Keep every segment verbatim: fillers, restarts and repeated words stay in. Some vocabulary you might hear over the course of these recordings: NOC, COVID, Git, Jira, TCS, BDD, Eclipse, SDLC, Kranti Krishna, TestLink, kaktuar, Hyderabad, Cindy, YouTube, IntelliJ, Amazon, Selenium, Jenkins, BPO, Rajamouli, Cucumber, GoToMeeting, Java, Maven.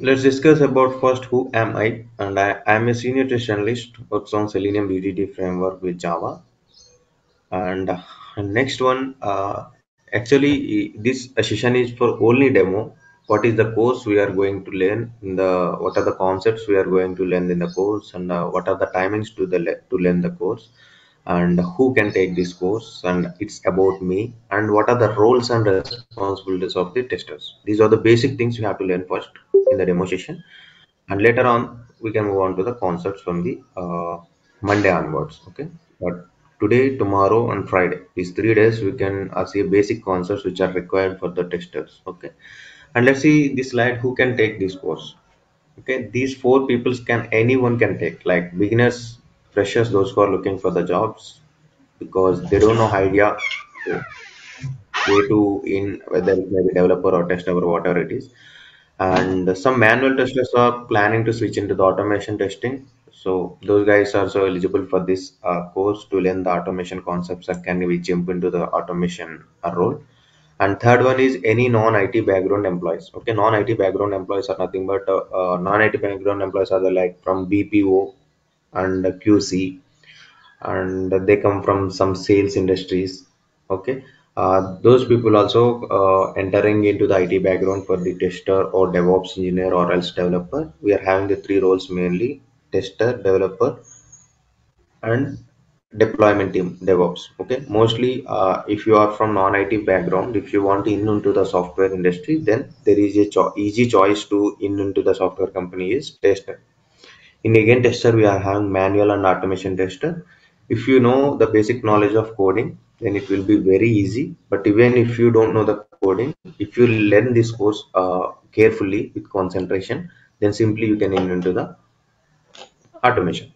Let's discuss about first who am I, and I am a senior test analyst, works on Selenium B D D framework with Java. And uh, next one, uh, actually this session is for only demo. What is the course we are going to learn? In the what are the concepts we are going to learn in the course, and uh, what are the timings to the to learn the course, and who can take this course, and it's about me, and what are the roles and responsibilities of the testers. These are the basic things you have to learn first in the demo session, and later on we can move on to the concepts from the uh, Monday onwards. Okay, but today, tomorrow and Friday, these three days we can uh, see basic concepts which are required for the testers. Okay, and let's see this slide, who can take this course. Okay, these four people can, anyone can take, like beginners, freshers, those who are looking for the jobs because they don't know idea way to in, whether it may be developer or tester or whatever it is. And some manual testers are planning to switch into the automation testing, so those guys are so eligible for this uh, course to learn the automation concepts and can we jump into the automation uh, role. And third one is any non-I T background employees. Okay, non-I T background employees are nothing but uh, uh, non-I T background employees are the, like from B P O and Q C, and they come from some sales industries. Okay, Uh, those people also uh, entering into the I T background for the tester or DevOps engineer or else developer. We are having the three roles mainly: tester, developer, and deployment team DevOps. Okay, mostly uh, if you are from non-I T background, if you want in into the software industry, then there is a cho easy choice to in into the software company is tester. In again tester, we are having manual and automation tester. If you know the basic knowledge of coding, then it will be very easy. But even if you don't know the coding, if you learn this course uh, carefully with concentration, then simply you can enter into the automation.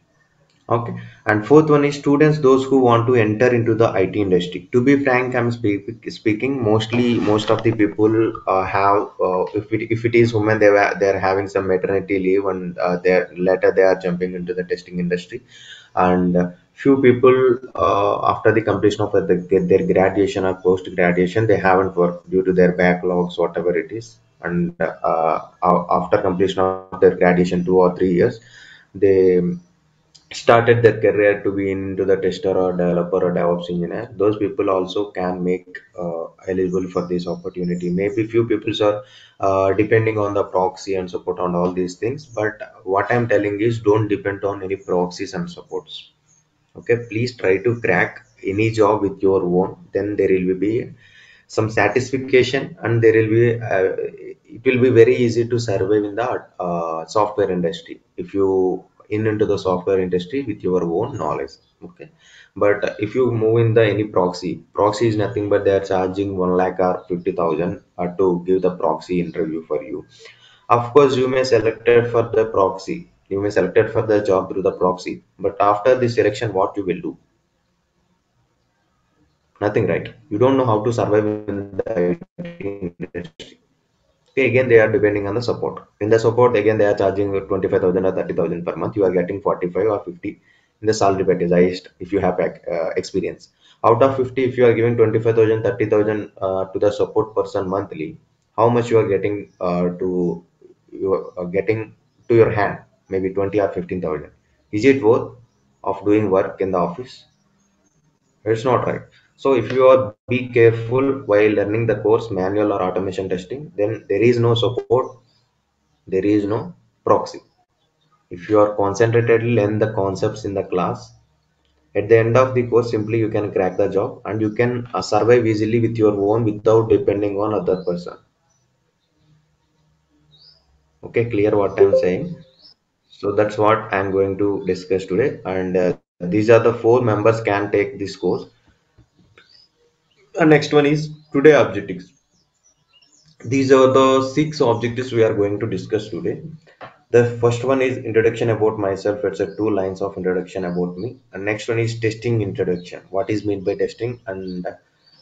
Okay, and fourth one is students, those who want to enter into the I T industry. To be frank, I'm speak, speaking mostly most of the people uh, have uh, if, it, if it is women, they were they're having some maternity leave, and uh, they're later they are jumping into the testing industry. And uh, few people uh, after the completion of the, their, their graduation or post graduation, they haven't worked due to their backlogs, whatever it is. And uh, after completion of their graduation, two or three years, they started their career to be into the tester or developer or DevOps engineer. Those people also can make uh, eligible for this opportunity. Maybe few people are uh, depending on the proxy and support on all these things, but what I'm telling is don't depend on any proxies and supports. Okay, please try to crack any job with your own, then there will be some satisfaction, and there will be uh, it will be very easy to survive in the uh, software industry if you in into the software industry with your own knowledge. Okay, but if you move in the any proxy, proxy is nothing but they are charging one lakh or fifty thousand to give the proxy interview for you. Of course, you may select it for the proxy. You may select it for the job through the proxy, but after the selection, what you will do? Nothing, right? You don't know how to survive in the industry. Okay, again, they are depending on the support. In the support, again, they are charging twenty-five thousand or thirty thousand per month. You are getting forty-five or fifty in the salary package, highest if you have uh, experience. Out of fifty, if you are giving twenty-five thousand, thirty thousand uh, to the support person monthly, how much you are getting uh, to you are getting to your hand? Maybe twenty or fifteen thousand. Is it worth of doing work in the office? It's not, right? So if you are be careful while learning the course, manual or automation testing, then there is no support, there is no proxy. If you are concentrated, learn the concepts in the class. At the end of the course, simply you can crack the job, and you can uh, survive easily with your own without depending on other person. Okay, clear what I'm saying? So that's what I'm going to discuss today, and uh, these are the four members can take this course. The next one is today objectives. These are the six objectives we are going to discuss today. The first one is introduction about myself. It's a two lines of introduction about me. And next one is testing introduction. What is meant by testing? And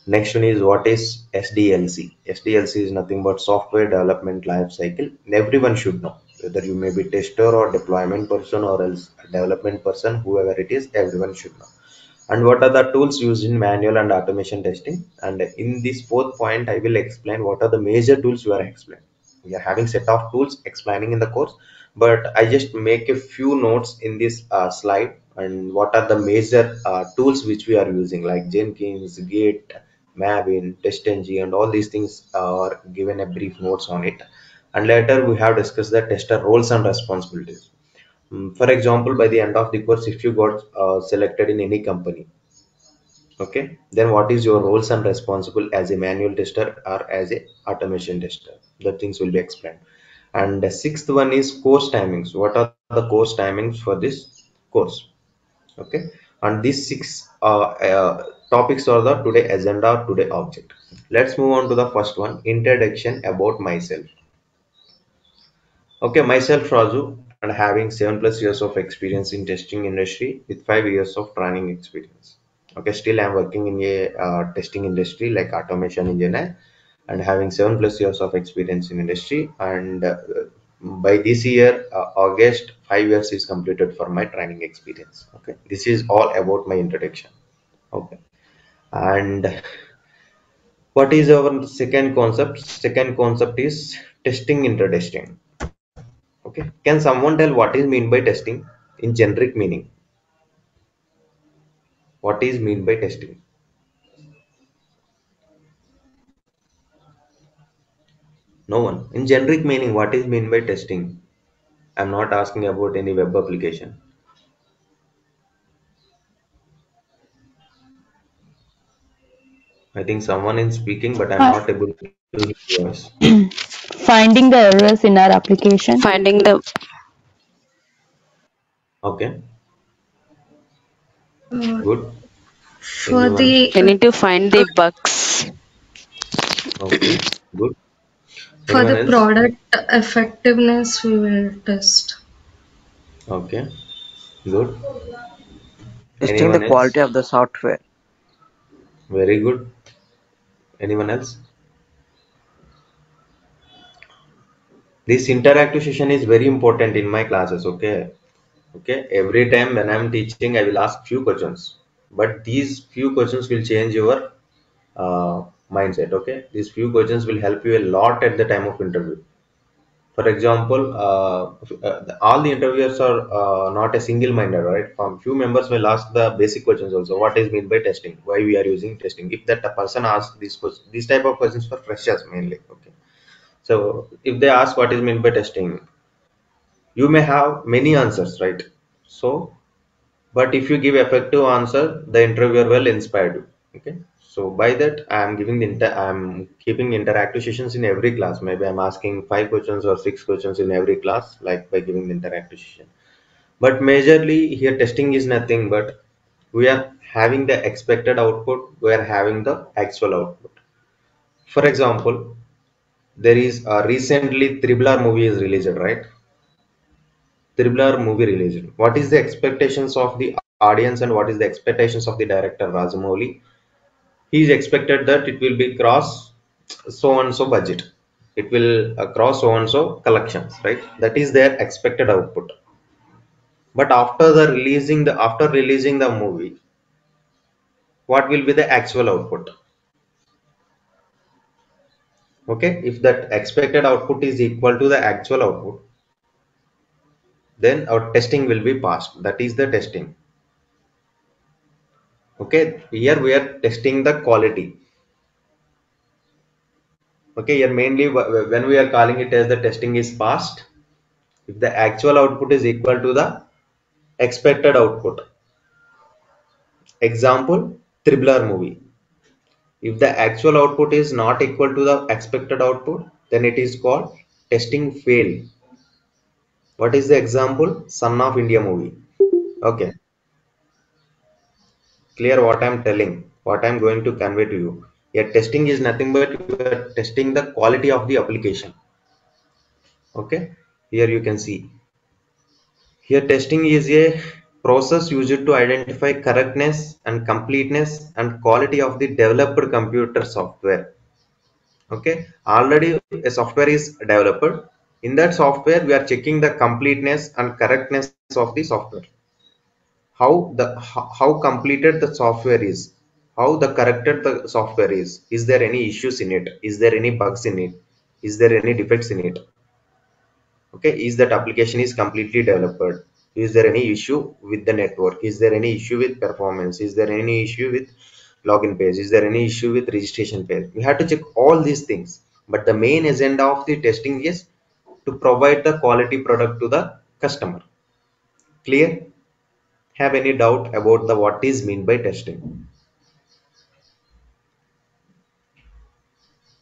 next one is what is S D L C? S D L C is nothing but software development life cycle. Everyone should know. Whether you may be tester or deployment person or else development person, whoever it is, everyone should know. and what are the tools used in manual and automation testing. And in this fourth point, I will explain what are the major tools we are explaining. We are having set of tools explaining in the course, but I just make a few notes in this uh, slide, and what are the major uh, tools which we are using, like Jenkins, Git, Maven, TestNG, and all these things are given a brief notes on it. And later we have discussed the tester roles and responsibilities. Um, for example, by the end of the course, if you got uh, selected in any company, okay, then what is your roles and responsible as a manual tester or as a automation tester? The things will be explained. And the sixth one is course timings. What are the course timings for this course? Okay, and these six uh, uh, topics are the today agenda, today object. Let's move on to the first one, introduction about myself. Okay, myself Raju, and having seven plus years of experience in testing industry with five years of training experience. Okay, still I'm working in a uh, testing industry like automation engineer, and having seven plus years of experience in industry. And uh, by this year, uh, August, five years is completed for my training experience. Okay, this is all about my introduction. Okay, and what is our second concept? Second concept is testing interdesting. Okay, can someone tell what is mean by testing in generic meaning? What is mean by testing? No one. In generic meaning, what is mean by testing? I'm not asking about any web application. I think someone is speaking, but I'm not able to hear yours. Finding the errors in our application. Finding the. Okay. Good. For Anyone? the we need to find the bugs. Okay, good. For Anyone the else? Product effectiveness, we will test. Okay, good. Testing Anyone the quality else? of the software. Very good. Anyone else? This interactive session is very important in my classes. Okay. Okay, every time when I'm teaching, I will ask few questions, but these few questions will change your uh, mindset. Okay, these few questions will help you a lot at the time of interview. For example, uh, all the interviewers are uh, not a single minded, right? From few members will ask the basic questions also. What is meant by testing? Why we are using testing? If that person asks these questions, these type of questions for freshers mainly. Okay, so if they ask what is meant by testing, you may have many answers, right? So, but if you give effective answer, the interviewer will inspire you. Okay, so by that, I am giving the inter I am keeping interactive sessions in every class. Maybe I'm asking five questions or six questions in every class, like by giving the interactive session. But majorly here, testing is nothing but we are having the expected output. We are having the actual output. For example, there is a recently triple R movie is released, right? Triple R movie released. What is the expectations of the audience and what is the expectations of the director Rajamouli? He is expected that it will be cross so and so budget. It will cross so and so collections, right? That is their expected output. But after the releasing the after releasing the movie, what will be the actual output? Okay, if that expected output is equal to the actual output, then our testing will be passed. That is the testing. Okay, here we are testing the quality. Okay, here mainly when we are calling it as the testing is passed, if the actual output is equal to the expected output. Example, triple R movie. If the actual output is not equal to the expected output, then it is called testing fail. What is the example? Son of India movie. Okay. Clear what I'm telling, what I'm going to convey to you. Your testing is nothing but you are testing the quality of the application. Okay. Here you can see. Here testing is a process used to identify correctness and completeness and quality of the developed computer software. Okay. Already a software is developed. In that software, we are checking the completeness and correctness of the software. how the how completed the software is, how the corrected the software is, is there any issues in it, is there any bugs in it, is there any defects in it, okay, is that application is completely developed, is there any issue with the network, is there any issue with performance, is there any issue with login page, is there any issue with registration page. We have to check all these things, but the main agenda of the testing is to provide the quality product to the customer. Clear? Have any doubt about the what is meant by testing?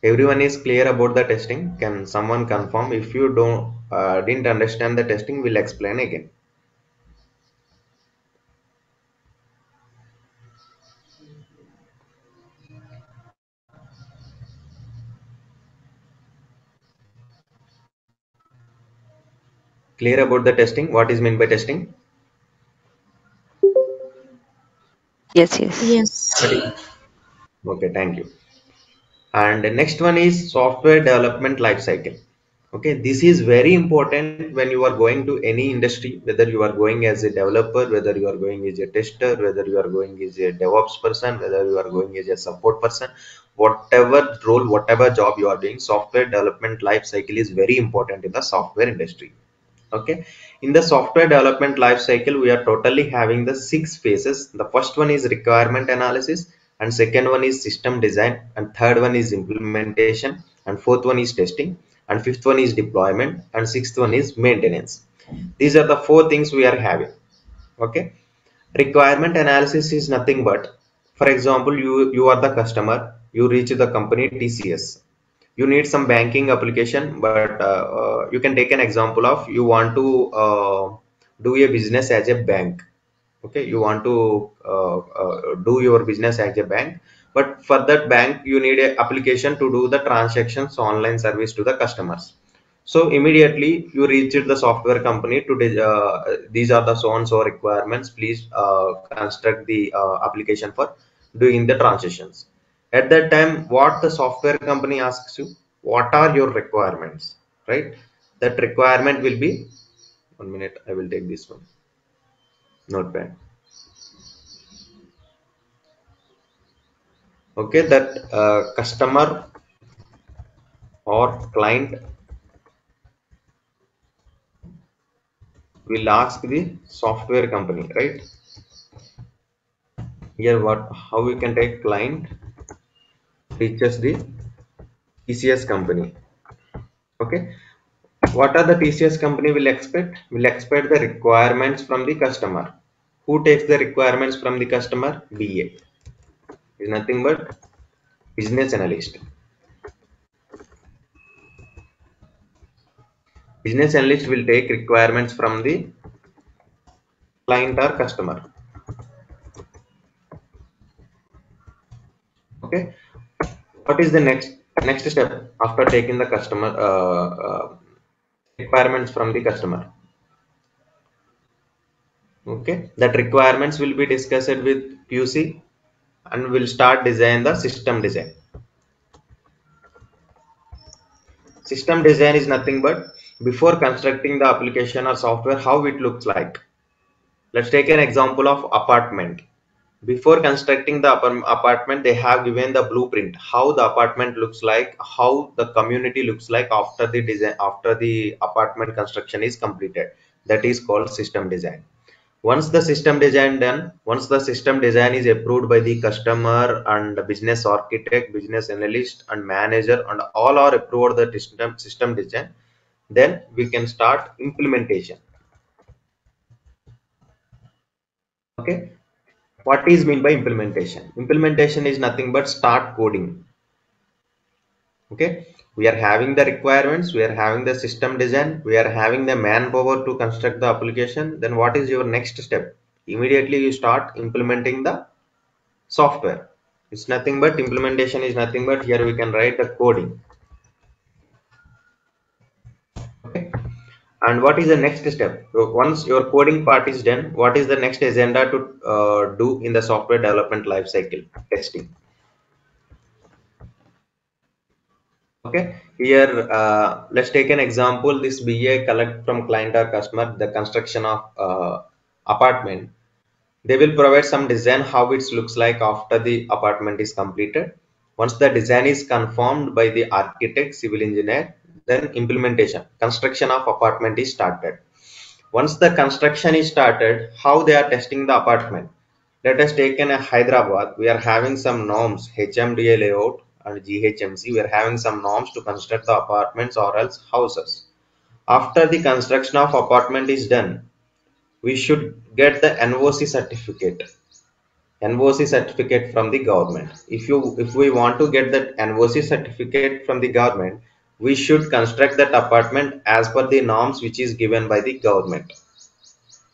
Everyone is clear about the testing? Can someone confirm? If you don't uh, didn't understand the testing, we'll explain again. Clear about the testing? What is meant by testing? Yes, yes, yes. Okay, thank you. And the next one is software development lifecycle. Okay, this is very important when you are going to any industry, whether you are going as a developer, whether you are going as a tester, whether you are going as a DevOps person, whether you are going as a support person, whatever role, whatever job you are doing, software development lifecycle is very important in the software industry. Okay, in the software development life cycle we are totally having the six phases. The first one is requirement analysis, and second one is system design, and third one is implementation, and fourth one is testing, and fifth one is deployment, and sixth one is maintenance. These are the four things we are having. Okay, requirement analysis is nothing but, for example, you you are the customer, you reach the company T C S. You need some banking application, but uh, uh, you can take an example of you want to uh, do your business as a bank. Okay, you want to uh, uh, do your business as a bank, but for that bank you need an application to do the transactions online service to the customers. So immediately you reach the software company to uh, these are the so and so requirements, please uh, construct the uh, application for doing the transactions. At that time, what the software company asks you, what are your requirements, right? That requirement will be, one minute, I will take this one, notepad. Okay, that uh, customer or client will ask the software company, right? Here, what, how we can take client reaches the T C S company. Okay, what are the T C S company will expect? Will expect the requirements from the customer. Who takes the requirements from the customer? B A is nothing but business analyst. Business analyst will take requirements from the client or customer. Okay. What is the next next step after taking the customer uh, uh, requirements from the customer? Okay, that requirements will be discussed with Q C and will start design the system design. System design is nothing but before constructing the application or software, how it looks like. Let's take an example of apartment. Before constructing the apartment, they have given the blueprint, how the apartment looks like, how the community looks like after the design, after the apartment construction is completed. That is called system design. Once the system design done, once the system design is approved by the customer and the business architect, business analyst and manager, and all are approved of the system, system design, then we can start implementation. Okay. What is meant by implementation? Implementation is nothing but start coding. Okay, we are having the requirements, we are having the system design, we are having the manpower to construct the application. Then what is your next step? Immediately you start implementing the software. It's nothing but implementation is nothing but here we can write the coding. Okay. And what is the next step? Once your coding part is done, what is the next agenda to uh, do in the software development lifecycle? Testing. Okay, here uh, let's take an example. This B A collect from client or customer the construction of uh, apartment. They will provide some design how it looks like after the apartment is completed. Once the design is confirmed by the architect, civil engineer, then implementation, construction of apartment is started. Once the construction is started, how they are testing the apartment? Let us take in a Hyderabad, we are having some norms, H M D A layout and G H M C, we are having some norms to construct the apartments or else houses. After the construction of apartment is done, we should get the N O C certificate. N O C certificate from the government. If you if we want to get that N O C certificate from the government, we should construct that apartment as per the norms which is given by the government,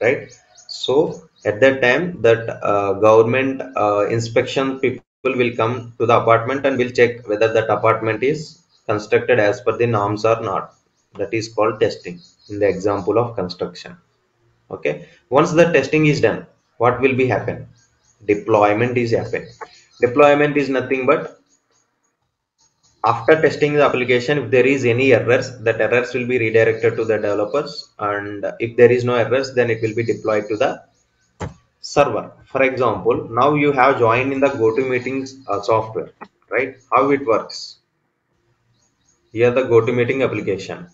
right? So at that time that uh, government uh, inspection people will come to the apartment and will check whether that apartment is constructed as per the norms or not. That is called testing in the example of construction. Okay, once the testing is done, what will be happen? Deployment is happening. Deployment is nothing but after testing the application, if there is any errors, that errors will be redirected to the developers, and if there is no errors, then it will be deployed to the server. For example, now you have joined in the GoToMeeting uh, software, right? How it works? Here the GoToMeeting application.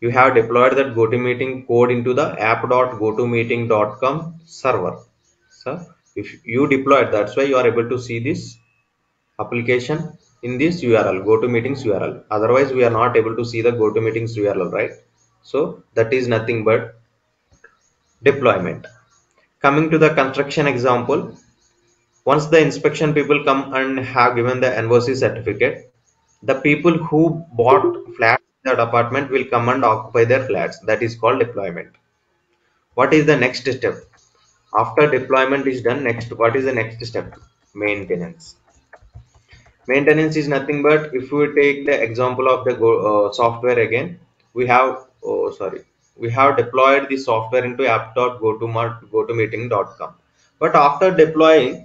You have deployed that GoToMeeting code into the app dot go to meeting dot com server. So if you deployed, that's why you are able to see this application in this U R L, GoToMeeting's U R L. Otherwise, we are not able to see the GoToMeeting's U R L, right? So that is nothing but deployment. Coming to the construction example, once the inspection people come and have given the N O C certificate, the people who bought flats in that apartment will come and occupy their flats. That is called deployment. What is the next step? After deployment is done, next, what is the next step? Maintenance. Maintenance is nothing but, if we take the example of the uh, software again, we have, oh sorry, we have deployed the software into app dot go to meeting dot com. But after deploying,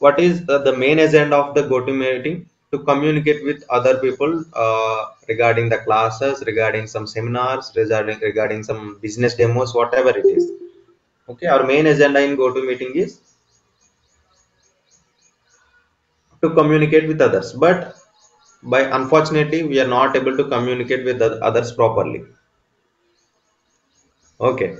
what is the, the main agenda of the GoToMeeting? To communicate with other people uh, regarding the classes, regarding some seminars, regarding, regarding some business demos, whatever it is. Okay, our main agenda in GoToMeeting is to communicate with others, but by unfortunately we are not able to communicate with the others properly. Okay,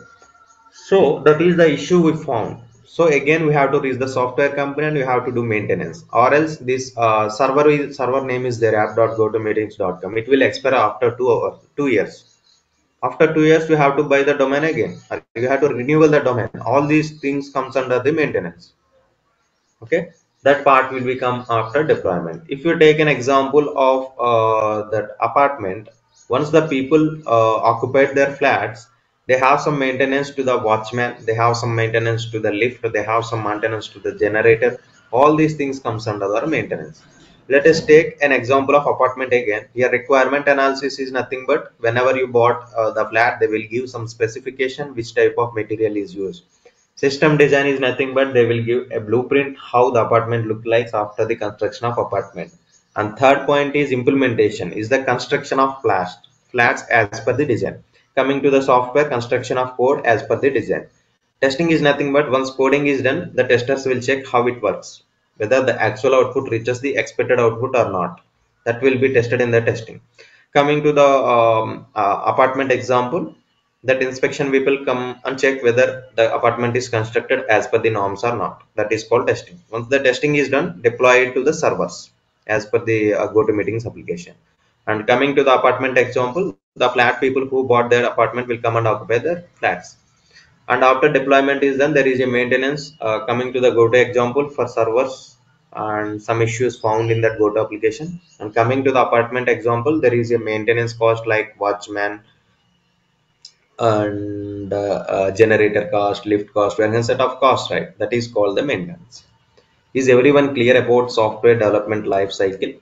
so that is the issue we found. So again, we have to reach the software company and we have to do maintenance, or else this uh, server is, server name is their app dot go to meetings dot com. It will expire after two hours, two years. After two years, we have to buy the domain again. You have to renew the domain. All these things comes under the maintenance. Okay, that part will become after deployment. If you take an example of uh, that apartment, once the people uh, occupied their flats, they have some maintenance to the watchman, they have some maintenance to the lift, they have some maintenance to the generator. All these things comes under the maintenance. Let us take an example of apartment again. Here requirement analysis is nothing but whenever you bought uh, the flat, they will give some specification which type of material is used. System design is nothing but they will give a blueprint how the apartment look like after the construction of apartment. And third point is implementation, is the construction of flats, flats as per the design. Coming to the software, construction of code as per the design. Testing is nothing but once coding is done, the testers will check how it works, whether the actual output reaches the expected output or not. That will be tested in the testing. Coming to the um, uh, apartment example, that inspection people come and check whether the apartment is constructed as per the norms or not. That is called testing. Once the testing is done, deploy it to the servers as per the uh, GoToMeeting's application. And coming to the apartment example, the flat people who bought their apartment will come and occupy their flats. And after deployment is done, there is a maintenance. Uh, coming to the GoTo example for servers and some issues found in that GoTo application. And coming to the apartment example, there is a maintenance cost like watchman and uh, uh, generator cost, lift cost, and set of costs, right? That is called the maintenance. Is everyone clear about software development life cycle?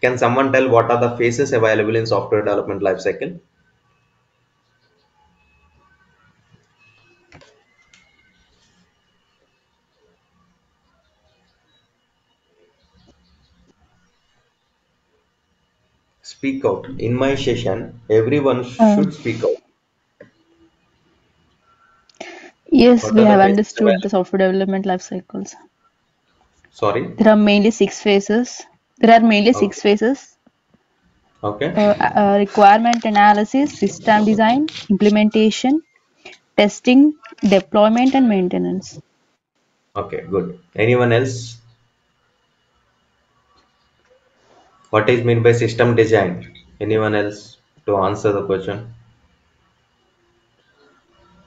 Can someone tell what are the phases available in software development life cycle? Speak out. In my session, everyone should speak out. Yes, we have understood the software development life cycles. Sorry? There are mainly six phases. There are mainly okay. six phases. Okay. Uh, uh, requirement analysis, system design, implementation, testing, deployment, and maintenance. Okay, good. Anyone else? What is meant by system design? Anyone else to answer the question?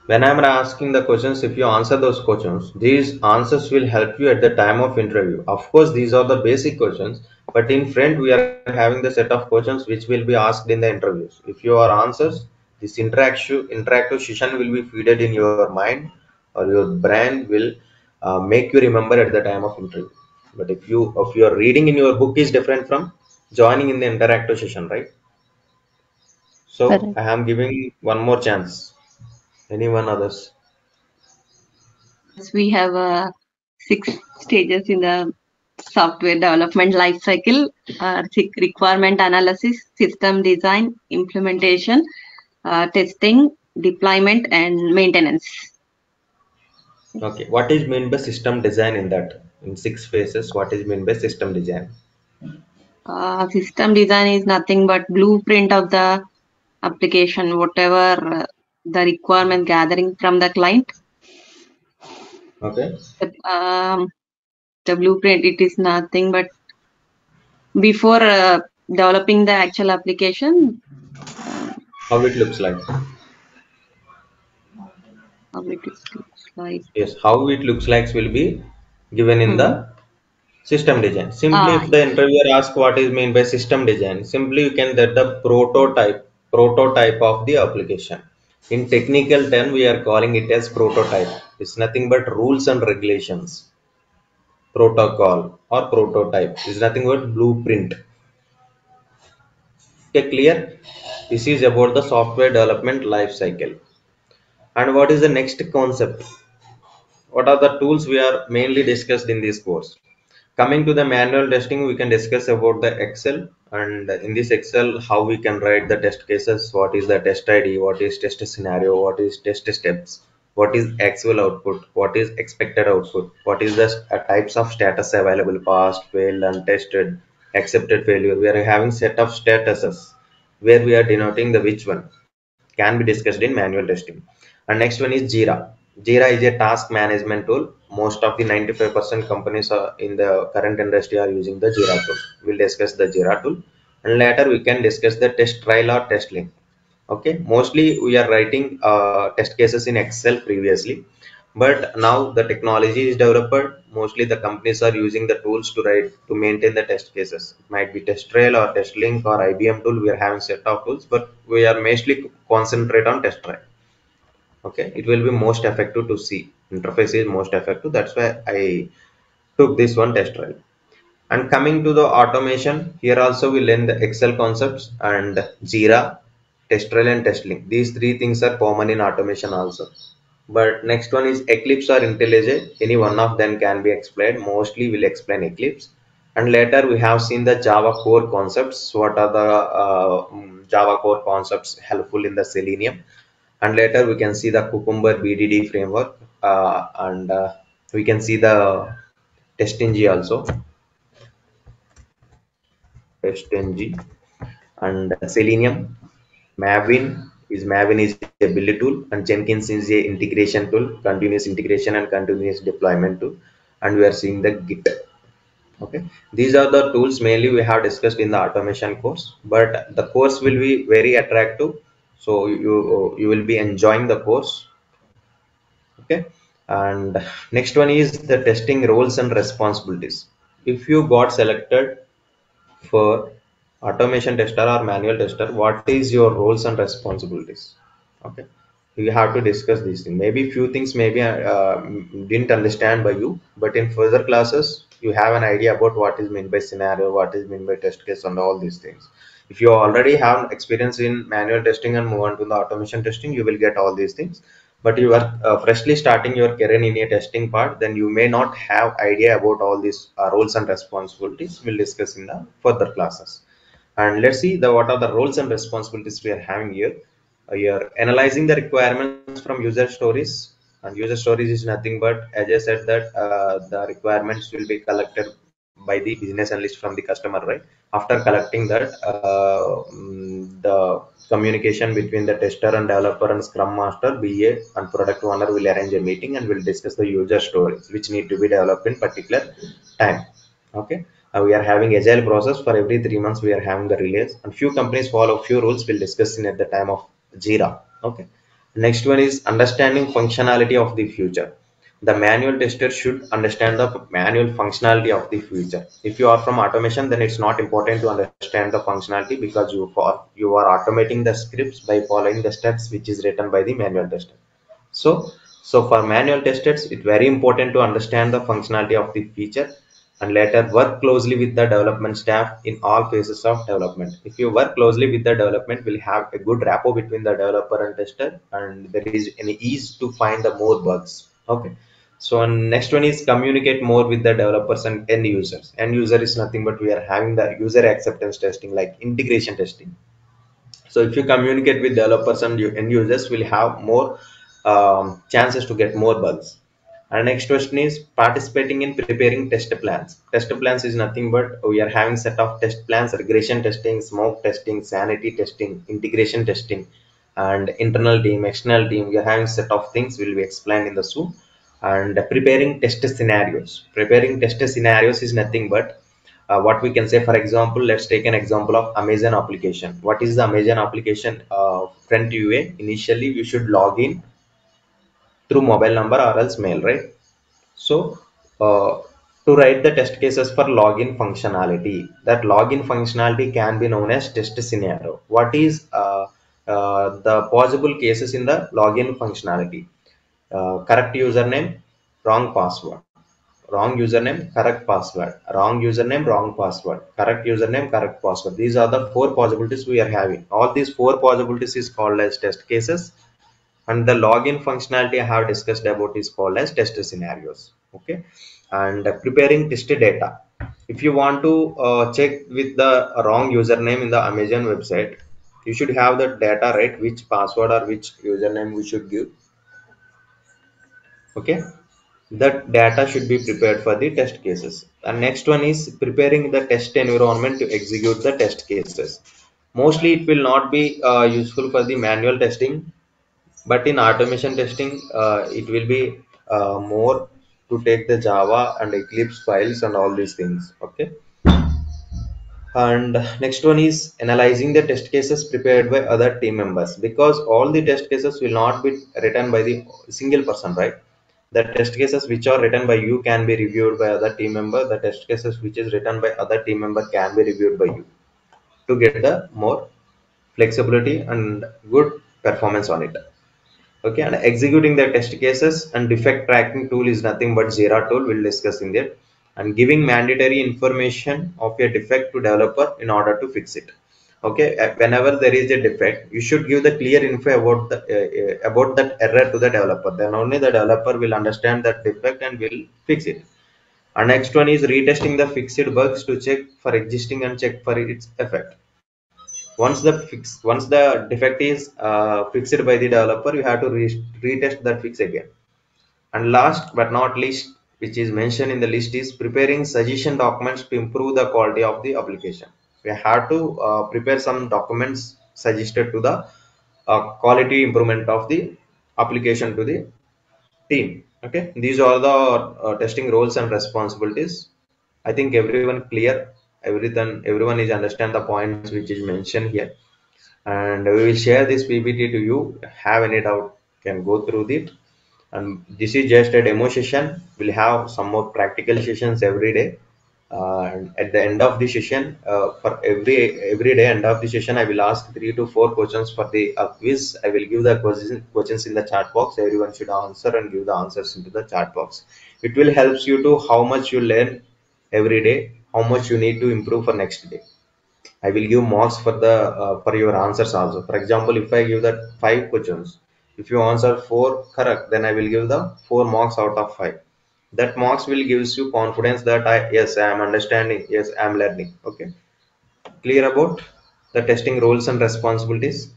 When I am asking the questions, if you answer those questions, these answers will help you at the time of interview. Of course, these are the basic questions, but in front we are having the set of questions which will be asked in the interviews. If your answers, this interaction, interactive session will be fed in your mind, or your brain will uh, make you remember at the time of interview. But if you, if your reading in your book is different from joining in the interactive session, right? So okay. I am giving one more chance. Anyone others? We have uh, six stages in the software development life cycle: uh, requirement analysis, system design, implementation, uh, testing, deployment, and maintenance. Okay, what is meant by system design in that? In six phases, what is meant by system design? Uh, system design is nothing but blueprint of the application, whatever. Uh, the requirement gathering from the client. Okay. The, um, the blueprint, it is nothing but before uh, developing the actual application. How it looks like. How it looks like. Yes, how it looks like will be given in hmm. the system design. Simply ah, if the interviewer asks what is meant by system design, simply you can get the prototype, prototype of the application. In technical term, we are calling it as prototype. It's nothing but rules and regulations. Protocol or prototype is nothing but blueprint. Okay, clear? This is about the software development life cycle. And what is the next concept? What are the tools we are mainly discussed in this course? Coming to the manual testing, we can discuss about the Excel, and in this Excel, how we can write the test cases, what is the test I D, what is test scenario, what is test steps, what is actual output, what is expected output, what is the types of status available, passed, failed, untested, accepted failure. We are having set of statuses where we are denoting the which one can be discussed in manual testing. And next one is Jira. Jira is a task management tool. Most of the ninety-five percent companies are in the current industry are using the Jira tool. We'll discuss the Jira tool, and later we can discuss the TestRail or TestLink. Okay, mostly we are writing uh, test cases in Excel previously, but now the technology is developed. Mostly the companies are using the tools to write to maintain the test cases. It might be TestRail or TestLink or I B M tool. We are having set of tools, but we are mostly concentrate on TestRail. Okay, it will be most effective to see. Interface is most effective. That's why I took this one, TestRail. And coming to the automation, here also we learn the Excel concepts and Jira, TestRail, and TestLink. These three things are common in automation also. But next one is Eclipse or IntelliJ. Any one of them can be explained. Mostly we'll explain Eclipse. And later we have seen the Java core concepts. What are the uh, Java core concepts helpful in the Selenium? And later we can see the Cucumber B D D framework, uh, and uh, we can see the TestNG also, TestNG, and Selenium. Maven is Maven is a build tool, and Jenkins is a integration tool, continuous integration and continuous deployment tool, and we are seeing the Git. Okay, these are the tools mainly we have discussed in the automation course, but the course will be very attractive. So you, you will be enjoying the course. Okay. And next one is the testing roles and responsibilities. If you got selected for automation tester or manual tester, what is your roles and responsibilities? Okay. You have to discuss these things. Maybe few things maybe uh, didn't understand by you, but in further classes, you have an idea about what is meant by scenario, what is meant by test case, and all these things. If you already have experience in manual testing and move on to the automation testing, you will get all these things. But you are uh, freshly starting your career in a testing part, then you may not have idea about all these uh, roles and responsibilities. We'll discuss in the further classes. And let's see the what are the roles and responsibilities we are having here. Uh, you are analyzing the requirements from user stories, And user stories is nothing but, as I said, that uh, the requirements will be collected by the business analyst from the customer, right? After collecting that, uh, the communication between the tester and developer and scrum master, B A and product owner will arrange a meeting and will discuss the user stories which need to be developed in particular time. Okay. Uh, we are having agile process. For every three months we are having the release, and few companies follow few rules. We'll discuss in at the time of Jira. Okay. Next one is understanding functionality of the future. The manual tester should understand the manual functionality of the future. If you are from automation, then it's not important to understand the functionality, because you for you are automating the scripts by following the steps which is written by the manual tester. So, so for manual testers, it's very important to understand the functionality of the feature, and later work closely with the development staff in all phases of development. If you work closely with the development, we'll have a good rapport between the developer and tester, and there is an ease to find the more bugs. Okay. So next one is communicate more with the developers and end users. End user is nothing but we are having the user acceptance testing, like integration testing. So if you communicate with developers and end users, we'll have more um, chances to get more bugs. Our next question is participating in preparing test plans. Test plans is nothing but we are having set of test plans, regression testing, smoke testing, sanity testing, integration testing, and internal team, external team. We are having set of things will be explained in the soon. And preparing test scenarios. Preparing test scenarios is nothing but uh, what we can say. For example, let's take an example of Amazon application. What is the Amazon application? Uh, front U I. Initially, you should log in through mobile number or else mail, right? So uh, to write the test cases for login functionality, that login functionality can be known as test scenario. What is uh, uh, the possible cases in the login functionality? Uh, correct username, wrong password, wrong username, correct password, wrong username, wrong password, correct username, correct password. These are the four possibilities we are having. All these four possibilities is called as test cases. And the login functionality I have discussed about is called as test scenarios. Okay. And uh, preparing test data. If you want to uh, check with the wrong username in the Amazon website, you should have the data, right? Which password or which username we should give. Okay. That data should be prepared for the test cases. And next one is preparing the test environment to execute the test cases. Mostly it will not be uh, useful for the manual testing, but in automation testing uh, it will be uh, more to take the Java and Eclipse files and all these things. Okay. And next one is analyzing the test cases prepared by other team members, because all the test cases will not be written by the single person, right? The test cases which are written by you can be reviewed by other team member. The test cases which is written by other team member can be reviewed by you to get the more flexibility and good performance on it. Okay. And executing the test cases and defect tracking tool is nothing but Jira tool. We'll discuss in there. And giving mandatory information of your defect to developer in order to fix it. Okay. Whenever there is a defect, you should give the clear info about the uh, about that error to the developer. Then only the developer will understand that defect and will fix it. Our next one is retesting the fixed bugs to check for existing and check for its effect. Once the fix, once the defect is uh, fixed by the developer, you have to re retest that fix again. And last but not least, which is mentioned in the list, is preparing suggestion documents to improve the quality of the application. We have to uh, prepare some documents suggested to the uh, quality improvement of the application to the team. Okay, these are the uh, testing roles and responsibilities. I think everyone clear. Everything, everyone is understand the points which is mentioned here, and we will share this P P T to you. Have any doubt, can go through it. And this is just a demo session. We'll have some more practical sessions every day. Uh, and at the end of the session, uh, for every every day end of the session, I will ask three to four questions for the uh, quiz. I will give the questions questions in the chat box. Everyone should answer and give the answers into the chat box. It will helps you to how much you learn every day, how much you need to improve for next day. I will give marks for the uh, for your answers also. For example, if I give that five questions, if you answer four correct, then I will give the four marks out of five. That marks will gives you confidence that I yes I am understanding, yes I am learning. Okay, clear about the testing roles and responsibilities?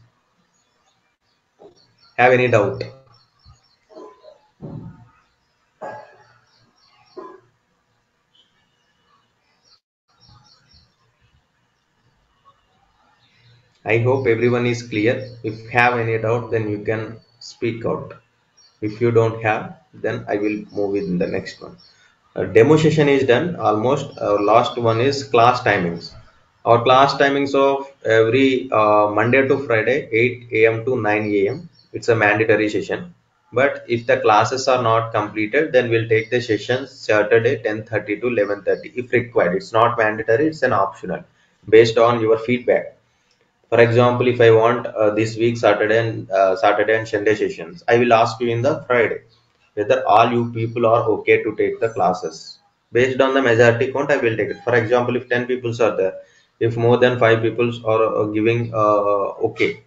Have any doubt? I hope everyone is clear. If you have any doubt, then you can speak out. If you don't have, then I will move in the next one. Uh, demo session is done almost. Our last one is class timings. Our class timings of every uh, Monday to Friday, eight A M to nine A M It's a mandatory session. But if the classes are not completed, then we'll take the sessions Saturday ten thirty to eleven thirty if required. It's not mandatory, it's an optional based on your feedback. For example, if I want uh, this week Saturday and uh, Saturday and Sunday sessions, I will ask you in the Friday whether all you people are okay to take the classes. Based on the majority count, I will take it. For example, if ten people are there, if more than five people are uh, giving uh, okay,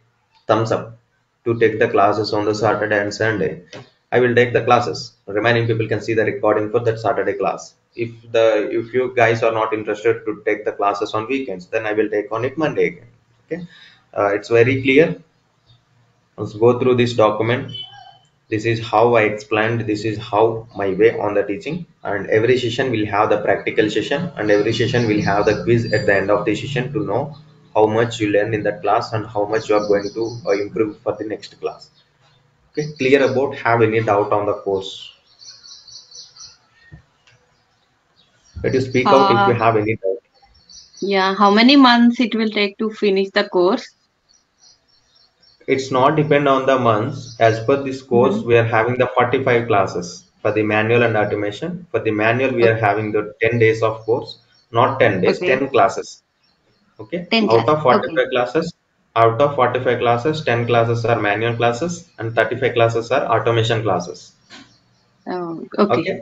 thumbs up to take the classes on the Saturday and Sunday, I will take the classes. Remaining people can see the recording for that Saturday class. If the if you guys are not interested to take the classes on weekends, then I will take on it Monday again. Okay, uh, it's very clear. Let's go through this document. This is how I explained. This is how my way on the teaching. And every session will have the practical session, and every session will have the quiz at the end of the session to know how much you learn in that class and how much you are going to uh, improve for the next class. Okay, clear about? Have any doubt on the course? Let you speak uh, out if you have any doubt. Yeah, how many months it will take to finish the course? It's not depend on the months. As per this course, mm-hmm. we are having the forty-five classes for the manual and automation. For the manual, we okay. are having the ten days of course, not ten days, okay. ten classes. Okay, out of forty-five okay. classes, out of forty-five classes, ten classes are manual classes and thirty-five classes are automation classes. Oh, okay. okay.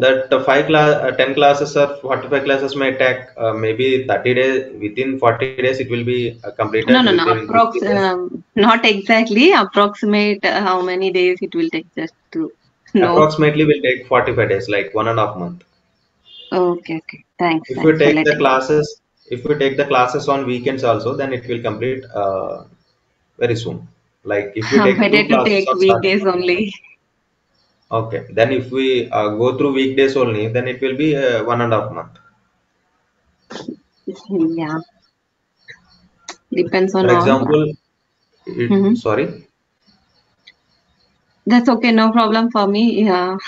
That the five class, uh, ten classes or forty-five classes may take uh, maybe thirty days. Within forty days, it will be uh, completed. No, no, no. Approx um, not exactly. Approximate uh, how many days it will take just to know. Approximately will take forty-five days, like one and a half month. Oh, okay, okay. Thanks. If thanks you take the classes. If we take the classes on weekends also, then it will complete uh, very soon. Like if you take, better to take weekdays only. Okay, then if we uh, go through weekdays only, then it will be uh, one and a half month. Yeah, depends on. For example, it, mm-hmm. sorry. That's okay, no problem for me. Yeah.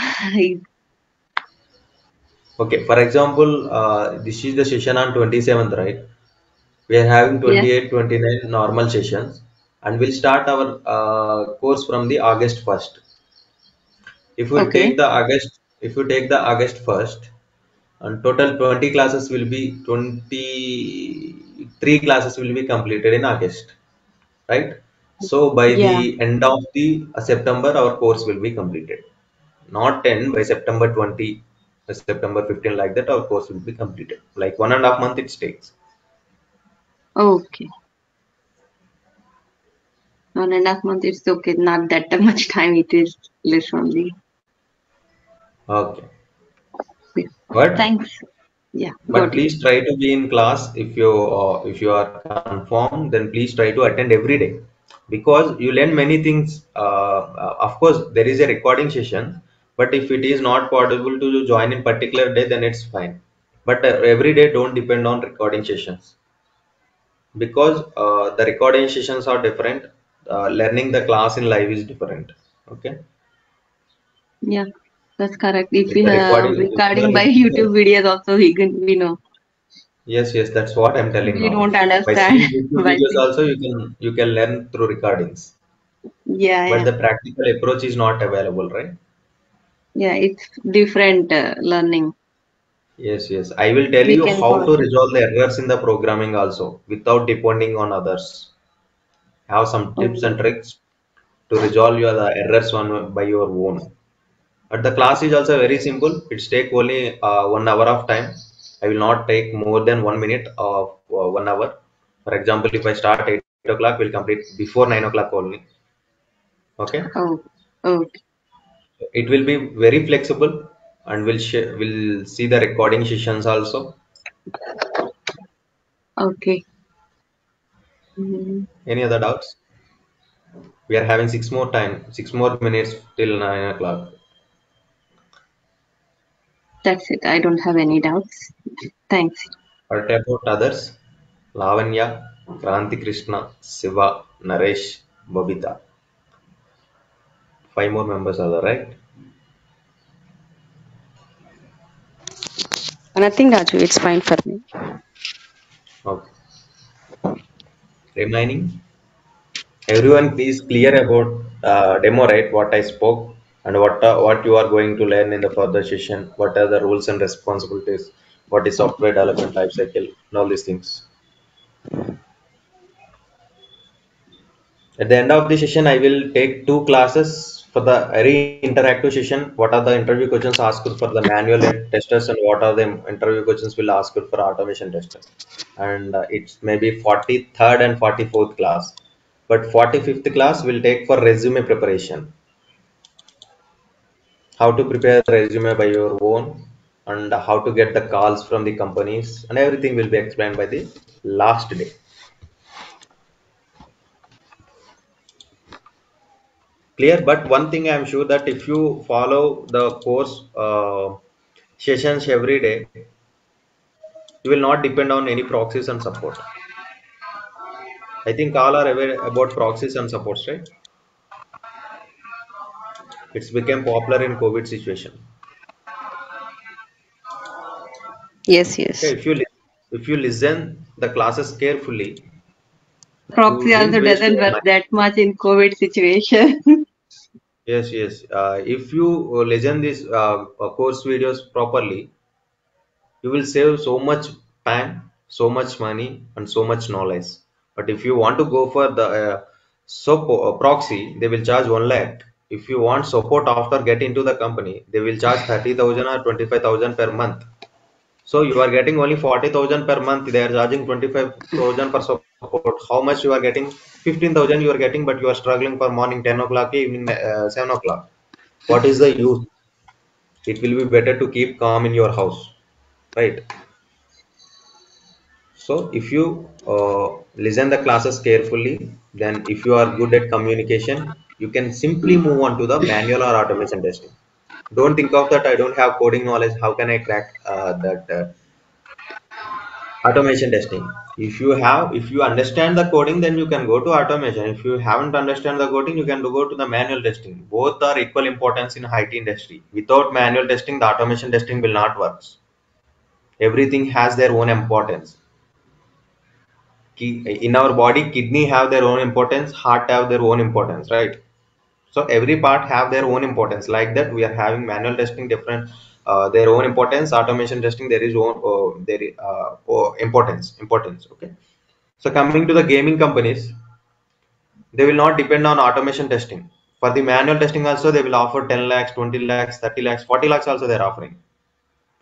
Okay, for example, uh, this is the session on twenty-seventh, right? We are having twenty-eight, yeah. twenty-nine normal sessions, and we'll start our uh, course from the August first. If we okay. take the August, if you take the August first, and total twenty classes will be twenty-three classes will be completed in August, right? So by yeah. the end of the uh, September, our course will be completed. Not ten, by September twentieth. September fifteenth, like that our course will be completed. Like one and a half month it takes. Okay, one and a half month, it's okay, not that much time, it is less only. Okay, but thanks. Yeah, but please try to be in class. If you uh, if you are confirmed, then please try to attend every day, because you learn many things. Uh, uh, of course there is a recording session, but if it is not possible to join in particular day, then it's fine. But uh, every day don't depend on recording sessions, because uh, the recording sessions are different. Uh, learning the class in live is different. Okay. Yeah, that's correct. If we have recording, recording by YouTube videos also, we can we know. Yes, yes, that's what I'm telling you. You don't understand. By YouTube videos also you can you can learn through recordings. Yeah. But yeah. the practical approach is not available, right? Yeah, it's different uh, learning. Yes, yes. I will tell we you how to resolve the errors in the programming also without depending on others. Have some okay. tips and tricks to resolve your the errors on by your own. But the class is also very simple. It's take only uh, one hour of time. I will not take more than one minute of uh, one hour. For example, if I start eight o'clock, we'll complete before nine o'clock only. Okay. Oh. Okay. It will be very flexible, and we'll we'll see the recording sessions also. Okay. Mm-hmm. Any other doubts? We are having six more time, six more minutes till nine o'clock. That's it. I don't have any doubts. Thanks. What about others? Lavanya, Kranti Krishna, Siva, Naresh, Babita. Five more members are there, right? Nothing, Raju. It's fine for me. Okay. Remaining, everyone, please clear about uh, demo, right? What I spoke and what uh, what you are going to learn in the further session. What are the rules and responsibilities? What is software development lifecycle? And all these things. At the end of the session, I will take two classes for the very interactive session. What are the interview questions asked for the manual testers, and what are the interview questions will ask for automation testers? And uh, it's maybe forty-third and forty-fourth class, but forty-fifth class will take for resume preparation. How to prepare the resume by your own, and how to get the calls from the companies, and everything will be explained by the last day. Clear? But one thing I am sure, that if you follow the course uh, sessions every day, you will not depend on any proxies and support. I think all are aware about proxies and supports, right? It's become popular in COVID situation. Yes, yes. Okay, if you if you listen the classes carefully, proxy also doesn't work much. that much in COVID situation. Yes, yes. Uh, if you listen these uh, course videos properly, you will save so much time, so much money, and so much knowledge. But if you want to go for the uh, so uh, proxy, they will charge one lakh. If you want support after getting into the company, they will charge thirty thousand or twenty-five thousand per month. So you are getting only forty thousand per month. They are charging twenty-five thousand per support. How much you are getting? Fifteen thousand you are getting, but you are struggling for morning ten o'clock, evening uh, seven o'clock. What is the use? It will be better to keep calm in your house. Right. So if you uh, listen the classes carefully, then if you are good at communication, you can simply move on to the manual or automation testing. Don't think of that I don't have coding knowledge, how can I crack uh, that uh, automation testing. If you have, if you understand the coding, then you can go to automation. If you haven't understand the coding, you can go to the manual testing. Both are equal importance in I T industry. Without manual testing, the automation testing will not work. Everything has their own importance. In our body, kidney have their own importance, heart have their own importance, right? So every part have their own importance. Like that, we are having manual testing different, uh, their own importance. Automation testing, there is own uh, there uh, oh, importance importance. Okay. So coming to the gaming companies, they will not depend on automation testing. For the manual testing also, they will offer ten lakhs, twenty lakhs, thirty lakhs, forty lakhs also they are offering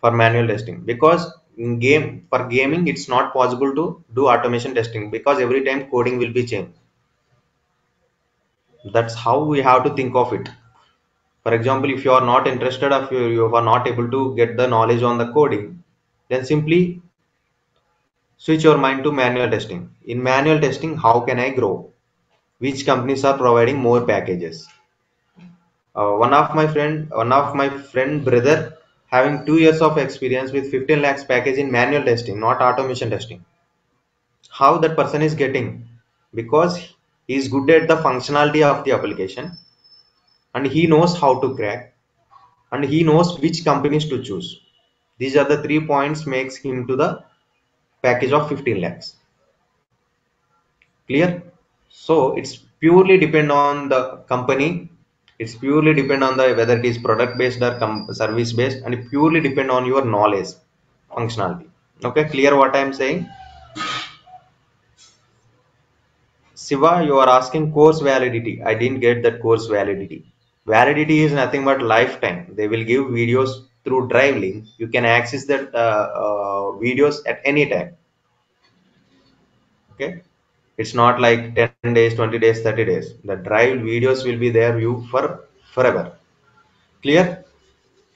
for manual testing, because in game for gaming it's not possible to do automation testing, because every time coding will be changed. That's how we have to think of it. For example, if you are not interested, if you, you are not able to get the knowledge on the coding, then simply switch your mind to manual testing. In manual testing, how can I grow? Which companies are providing more packages? Uh, one of my friend, one of my friend brother, having two years of experience with fifteen lakhs package in manual testing, not automation testing. How that person is getting? Because he is good at the functionality of the application, and he knows how to crack, and he knows which companies to choose. These are the three points makes him to the package of fifteen lakhs. Clear? So it's purely depend on the company. It's purely depend on the whether it is product based or service based, and it purely depend on your knowledge, functionality. Okay, clear what I am saying? Siva, you are asking course validity. I didn't get that course validity. Validity is nothing but lifetime. They will give videos through Drive link. You can access that uh, uh, videos at any time. Okay, it's not like ten days, twenty days, thirty days. The Drive videos will be there you for forever. Clear?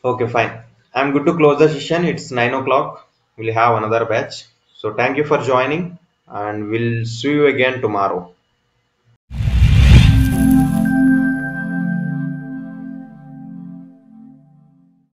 Okay, fine. I'm good to close the session. It's nine o'clock. We'll have another batch. So thank you for joining, and we'll see you again tomorrow.